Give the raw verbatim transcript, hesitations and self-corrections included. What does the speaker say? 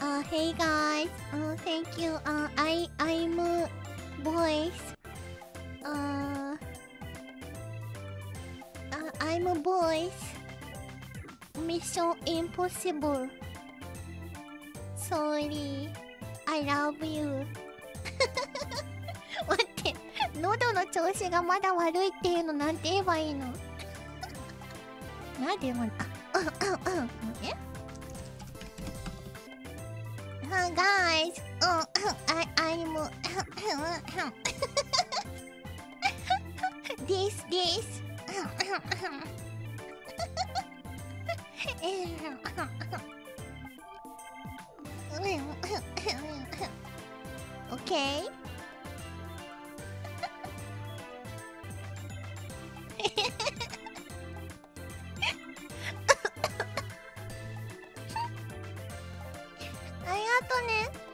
Uh, hey guys. Uh, thank you. Uh, I I'm voice. Uh, uh, I'm a voice. Mission Impossible. Sorry. I love you. 待って、喉の調子がまだ悪いっていうのなんて言えばいいの？なんでも、あ、うんうんうん。え？ Hi guys. Oh, I I'm this this. Okay. I got it.